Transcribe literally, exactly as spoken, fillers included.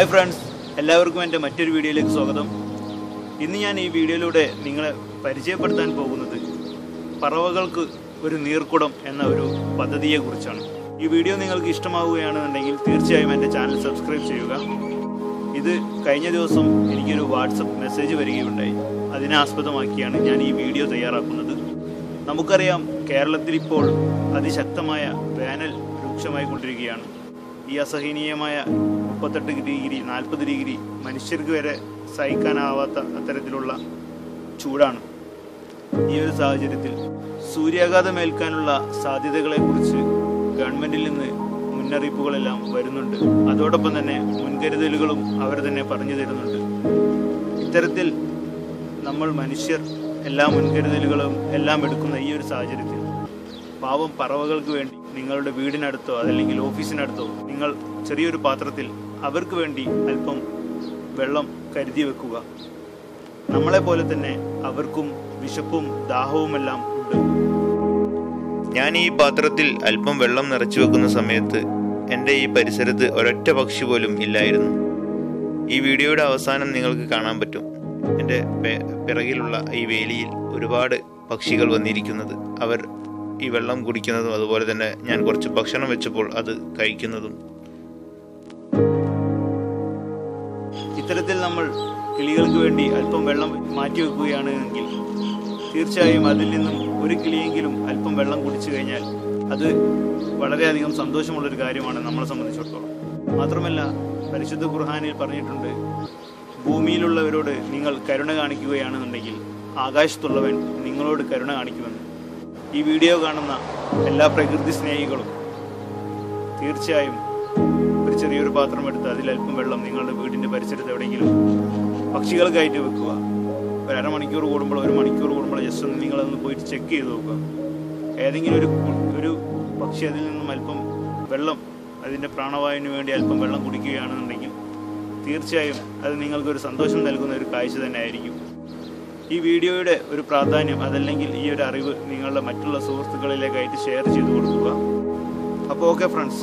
Hi friends, എല്ലാവർക്കും എൻ്റെ മറ്റൊരു വീഡിയോയിലേക്ക് സ്വാഗതം. ഇന്ന് ഞാൻ ഈ വീഡിയോയിലൂടെ നിങ്ങളെ പരിചയപ്പെടുത്താൻ പോകുന്നത് പറവകൾക്ക് ഒരു നീർക്കുടം എന്ന ഒരു പദ്ധതിയെക്കുറിച്ചാണ്. ഈ വീഡിയോ നിങ്ങൾക്ക് ഇഷ്ടമാവുകയാണെന്നുണ്ടെങ്കിൽ തീർച്ചയായും എൻ്റെ ചാനൽ സബ്സ്ക്രൈബ് ചെയ്യുക. ഇത് കഴിഞ്ഞ ദിവസം എനിക്കൊരു വാട്സപ്പ് മെസ്സേജ് വരികയുണ്ടായി. അതിനെ ആസ്പദമാക്കിയാണ് ഞാൻ ഈ വീഡിയോ തയ്യാറാക്കുന്നത്. നമുക്കറിയാം, കേരളത്തിൽ ഇപ്പോൾ അതിശക്തമായ വേനൽ രൂക്ഷമായിക്കൊണ്ടിരിക്കുകയാണ്. ഈ അസഹനീയമായ മുപ്പത്തെട്ട് ഡിഗ്രി നാൽപ്പത് ഡിഗ്രി മനുഷ്യർക്ക് വരെ സഹിക്കാനാവാത്ത അത്തരത്തിലുള്ള ചൂടാണ്. ഈ ഒരു സാഹചര്യത്തിൽ സൂര്യാഘാതമേൽക്കാനുള്ള സാധ്യതകളെക്കുറിച്ച് ഗവൺമെൻറ്റിൽ നിന്ന് മുന്നറിയിപ്പുകളെല്ലാം വരുന്നുണ്ട്. അതോടൊപ്പം തന്നെ മുൻകരുതലുകളും അവർ തന്നെ പറഞ്ഞു തരുന്നുണ്ട്. ഇത്തരത്തിൽ നമ്മൾ മനുഷ്യർ എല്ലാ മുൻകരുതലുകളും എല്ലാം എടുക്കുന്ന ഈ ഒരു സാഹചര്യത്തിൽ പാവം പറവകൾക്ക് വേണ്ടി നിങ്ങളുടെ വീടിനടുത്തോ അതല്ലെങ്കിൽ ഓഫീസിനടുത്തോ നിങ്ങൾ ചെറിയൊരു പാത്രത്തിൽ അവർക്ക് വേണ്ടി അല്പം വെള്ളം കരുതി വെക്കുക. നമ്മളെപ്പോലെ തന്നെ അവർക്കും വിശപ്പും ദാഹവുമെല്ലാം ഉണ്ട്. ഞാൻ ഈ പാത്രത്തിൽ അല്പം വെള്ളം നിറച്ചു വെക്കുന്ന സമയത്ത് എൻ്റെ ഈ പരിസരത്ത് ഒരൊറ്റ പക്ഷി പോലും ഇല്ലായിരുന്നു. ഈ വീഡിയോയുടെ അവസാനം നിങ്ങൾക്ക് കാണാൻ പറ്റും എൻ്റെ പിറകിലുള്ള ഈ വേലിയിൽ ഒരുപാട് പക്ഷികൾ വന്നിരിക്കുന്നത്. അവർ ഈ വെള്ളം കുടിക്കുന്നതും അതുപോലെ തന്നെ ഞാൻ കുറച്ച് ഭക്ഷണം വെച്ചപ്പോൾ അത് കഴിക്കുന്നതും. ഇത്തരത്തിൽ നമ്മൾ കിളികൾക്ക് വേണ്ടി അല്പം വെള്ളം മാറ്റി വെക്കുകയാണ് എങ്കിൽ തീർച്ചയായും അതിൽ നിന്നും ഒരു കിളിയെങ്കിലും അല്പം വെള്ളം കുടിച്ചു കഴിഞ്ഞാൽ അത് വളരെയധികം സന്തോഷമുള്ളൊരു കാര്യമാണ് നമ്മളെ സംബന്ധിച്ചിടത്തോളം. മാത്രമല്ല, പരിശുദ്ധ ഖുർആനിൽ പറഞ്ഞിട്ടുണ്ട്, ഭൂമിയിലുള്ളവരോട് നിങ്ങൾ കരുണ കാണിക്കുകയാണെന്നുണ്ടെങ്കിൽ ആകാശത്തുള്ളവൻ നിങ്ങളോട് കരുണ കാണിക്കുമെന്ന്. ഈ വീഡിയോ കാണുന്ന എല്ലാ പ്രകൃതി സ്നേഹികളും തീർച്ചയായും ഒരു ചെറിയൊരു പാത്രം എടുത്ത് അതിലൽപ്പം വെള്ളം നിങ്ങളുടെ വീടിൻ്റെ പരിസരത്ത് എവിടെയെങ്കിലും പക്ഷികൾക്കായിട്ട് വെക്കുക. ഒരു അരമണിക്കൂർ കൂടുമ്പോൾ ഒരു മണിക്കൂർ കൂടുമ്പോൾ ജസ്റ്റ് ഒന്ന് നിങ്ങളൊന്ന് പോയിട്ട് ചെക്ക് ചെയ്ത് നോക്കുക. ഏതെങ്കിലും ഒരു ഒരു പക്ഷി അതിൽ നിന്നും അല്പം വെള്ളം അതിൻ്റെ പ്രാണവായുവിന് വേണ്ടി അല്പം വെള്ളം കുടിക്കുകയാണെന്നുണ്ടെങ്കിൽ തീർച്ചയായും അത് നിങ്ങൾക്കൊരു സന്തോഷം നൽകുന്ന ഒരു കാഴ്ച തന്നെ ആയിരിക്കും. ഈ വീഡിയോയുടെ ഒരു പ്രാധാന്യം അതല്ലെങ്കിൽ ഈ ഒരു അറിവ് നിങ്ങളുടെ മറ്റുള്ള സുഹൃത്തുക്കളിലേക്കായിട്ട് ഷെയർ ചെയ്ത് കൊടുക്കുക. അപ്പോൾ ഓക്കെ ഫ്രണ്ട്സ്,